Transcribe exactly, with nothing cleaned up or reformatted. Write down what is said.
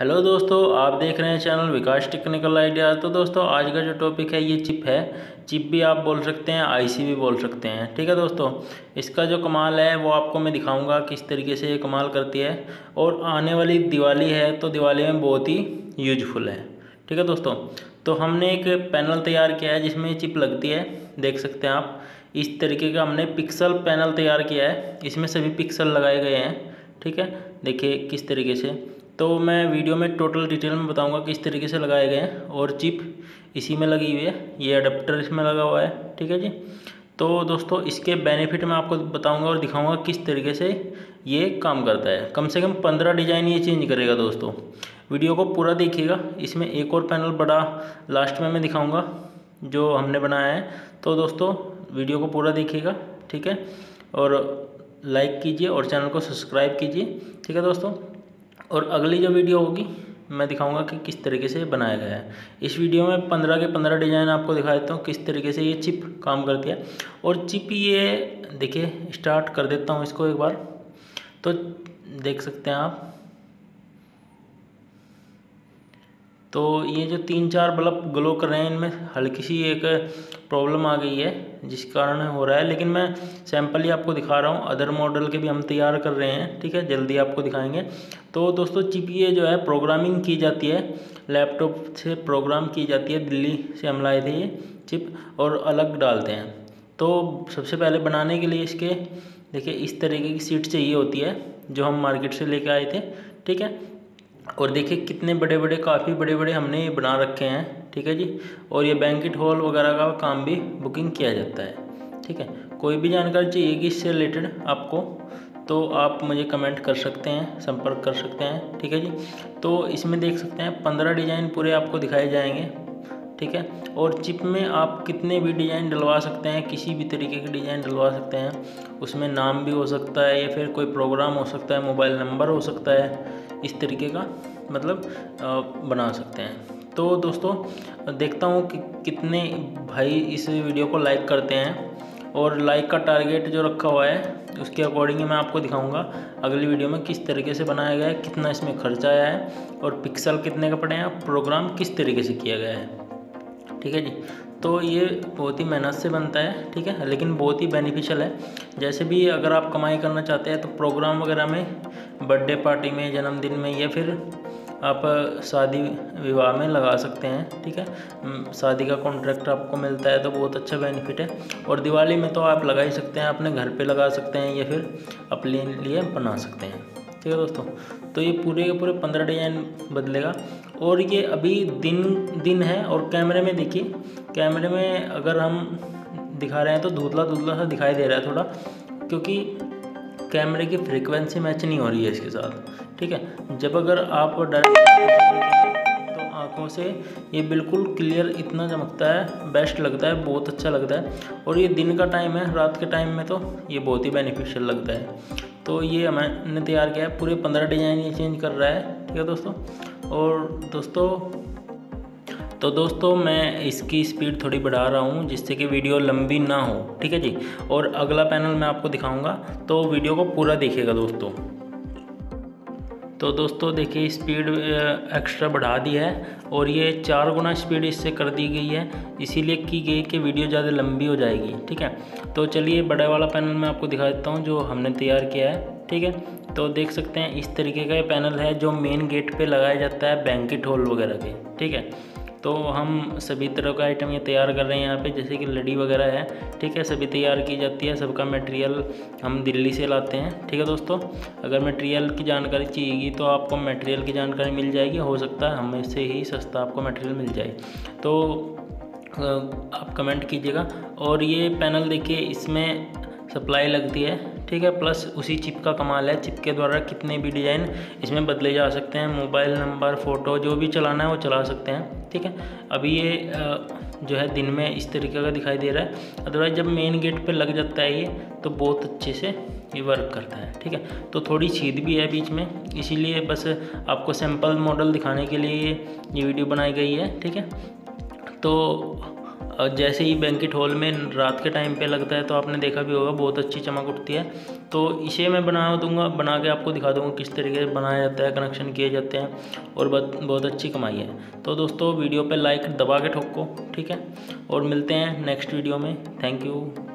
Hello दोस्तों, आप देख रहे हैं चैनल विकास टेक्निकल आइडिया। तो दोस्तों आज का जो टॉपिक है ये चिप है। चिप भी आप बोल सकते हैं, आईसी भी बोल सकते हैं। ठीक है दोस्तों, इसका जो कमाल है वो आपको मैं दिखाऊंगा किस तरीके से ये कमाल करती है। और आने वाली दिवाली है तो दिवाली में बहुत ही यूजफुल है। ठीक है दोस्तों, तो हमने एक पैनल तैयार किया है जिसमें चिप लगती है। देख सकते हैं आप, इस तरीके का हमने पिक्सल पैनल तैयार किया है। इसमें सभी पिक्सल लगाए गए हैं। ठीक है, देखिए किस तरीके से। तो मैं वीडियो में टोटल डिटेल में बताऊंगा किस तरीके से लगाए गए हैं। और चिप इसी में लगी हुई है, ये अडेप्टर इसमें लगा हुआ है। ठीक है जी, तो दोस्तों इसके बेनिफिट मैं आपको बताऊंगा और दिखाऊंगा किस तरीके से ये काम करता है। कम से कम पंद्रह डिज़ाइन ये चेंज करेगा। दोस्तों वीडियो को पूरा देखिएगा। इसमें एक और पैनल बड़ा लास्ट में मैं दिखाऊँगा जो हमने बनाया है। तो दोस्तों वीडियो को पूरा देखिएगा। ठीक है, और लाइक कीजिए और चैनल को सब्सक्राइब कीजिए। ठीक है दोस्तों, और अगली जो वीडियो होगी मैं दिखाऊंगा कि किस तरीके से बनाया गया है। इस वीडियो में पंद्रह के पंद्रह डिज़ाइन आपको दिखा देता हूँ किस तरीके से ये चिप काम करती है। और चिप ये देखिए, स्टार्ट कर देता हूँ इसको एक बार। तो देख सकते हैं आप, तो ये जो तीन चार बल्ब ग्लो कर रहे हैं इनमें हल्की सी एक प्रॉब्लम आ गई है जिस कारण हो रहा है, लेकिन मैं सैंपल ही आपको दिखा रहा हूँ। अदर मॉडल के भी हम तैयार कर रहे हैं। ठीक है, जल्दी आपको दिखाएंगे। तो दोस्तों चिप ये जो है प्रोग्रामिंग की जाती है, लैपटॉप से प्रोग्राम की जाती है। दिल्ली से हम लाए थे ये चिप और अलग डालते हैं। तो सबसे पहले बनाने के लिए इसके देखिए इस तरीके की सीट चाहिए होती है जो हम मार्केट से लेके आए थे। ठीक है, और देखिए कितने बड़े बड़े, काफ़ी बड़े बड़े हमने ये बना रखे हैं। ठीक है जी, और ये बैंकेट हॉल वगैरह का काम भी बुकिंग किया जाता है। ठीक है, कोई भी जानकारी चाहिएगी इससे रिलेटेड आपको तो आप मुझे कमेंट कर सकते हैं, संपर्क कर सकते हैं। ठीक है जी, तो इसमें देख सकते हैं पंद्रह डिज़ाइन पूरे आपको दिखाए जाएंगे। ठीक है, और चिप में आप कितने भी डिज़ाइन डलवा सकते हैं, किसी भी तरीके के डिज़ाइन डलवा सकते हैं। उसमें नाम भी हो सकता है या फिर कोई प्रोग्राम हो सकता है, मोबाइल नंबर हो सकता है, इस तरीके का मतलब बना सकते हैं। तो दोस्तों देखता हूँ कि कितने भाई इस वीडियो को लाइक करते हैं, और लाइक का टारगेट जो रखा हुआ है उसके अकॉर्डिंग मैं आपको दिखाऊंगा अगली वीडियो में किस तरीके से बनाया गया है, कितना इसमें खर्चा आया है, और पिक्सल कितने का पड़े हैं, प्रोग्राम किस तरीके से किया गया है। ठीक है जी, तो ये बहुत ही मेहनत से बनता है। ठीक है, लेकिन बहुत ही बेनिफिशियल है। जैसे भी अगर आप कमाई करना चाहते हैं तो प्रोग्राम वगैरह में, बर्थडे पार्टी में, जन्मदिन में, या फिर आप शादी विवाह में लगा सकते हैं। ठीक है, शादी का कॉन्ट्रैक्ट आपको मिलता है तो बहुत अच्छा बेनिफिट है। और दिवाली में तो आप लगा ही सकते हैं, अपने घर पे लगा सकते हैं या फिर अपने लिए बना सकते हैं। ठीक है दोस्तों, तो ये पूरे के पूरे पंद्रह डिज़ाइन बदलेगा। और ये अभी दिन दिन है, और कैमरे में देखिए, कैमरे में अगर हम दिखा रहे हैं तो धुंधला धुंधला सा दिखाई दे रहा है थोड़ा, क्योंकि कैमरे की फ्रीक्वेंसी मैच नहीं हो रही है इसके साथ। ठीक है, जब अगर आप डायरेक्ट तो आँखों से ये बिल्कुल क्लियर इतना चमकता है, बेस्ट लगता है, बहुत अच्छा लगता है। और ये दिन का टाइम है, रात के टाइम में तो ये बहुत ही बेनिफिशियल लगता है। तो ये मैंने तैयार किया है, पूरे पंद्रह डिज़ाइन ये चेंज कर रहा है। ठीक है दोस्तों, और दोस्तों तो दोस्तों मैं इसकी स्पीड थोड़ी बढ़ा रहा हूँ जिससे कि वीडियो लंबी ना हो। ठीक है जी, और अगला पैनल मैं आपको दिखाऊंगा, तो वीडियो को पूरा देखिएगा दोस्तों। तो दोस्तों देखिए स्पीड एक्स्ट्रा बढ़ा दी है, और ये चार गुना स्पीड इससे कर दी गई है, इसीलिए की गई कि वीडियो ज़्यादा लंबी हो जाएगी। ठीक है, तो चलिए बड़े वाला पैनल मैं आपको दिखा देता हूँ जो हमने तैयार किया है। ठीक है, तो देख सकते हैं इस तरीके का ये पैनल है जो मेन गेट पे लगाया जाता है, बैंकेट हॉल वगैरह के। ठीक है, तो हम सभी तरह का आइटम ये तैयार कर रहे हैं यहाँ पे, जैसे कि लड़ी वगैरह है। ठीक है, सभी तैयार की जाती है, सबका मटेरियल हम दिल्ली से लाते हैं। ठीक है दोस्तों, अगर मटेरियल की जानकारी चाहिएगी तो आपको मटेरियल की जानकारी मिल जाएगी। हो सकता है हमें से ही सस्ता आपको मटेरियल मिल जाए, तो आप कमेंट कीजिएगा। और ये पैनल देखिए, इसमें सप्लाई लगती है। ठीक है, प्लस उसी चिप का कमाल है, चिप के द्वारा कितने भी डिज़ाइन इसमें बदले जा सकते हैं। मोबाइल नंबर, फ़ोटो जो भी चलाना है वो चला सकते हैं। ठीक है, अभी ये जो है दिन में इस तरीके का दिखाई दे रहा है, अदरवाइज जब मेन गेट पे लग जाता है ये तो बहुत अच्छे से ये वर्क करता है। ठीक है, तो थोड़ी छीद भी है बीच में, इसीलिए बस आपको सैम्पल मॉडल दिखाने के लिए ये वीडियो बनाई गई है। ठीक है, तो और जैसे ही बैंकेट हॉल में रात के टाइम पे लगता है तो आपने देखा भी होगा बहुत अच्छी चमक उठती है। तो इसे मैं बना दूंगा, बना के आपको दिखा दूंगा किस तरीके से बनाया जाता है, कनेक्शन किए जाते हैं और बहुत अच्छी कमाई है। तो दोस्तों वीडियो पे लाइक दबा के ठोको, ठीक है, और मिलते हैं नेक्स्ट वीडियो में। Thank you.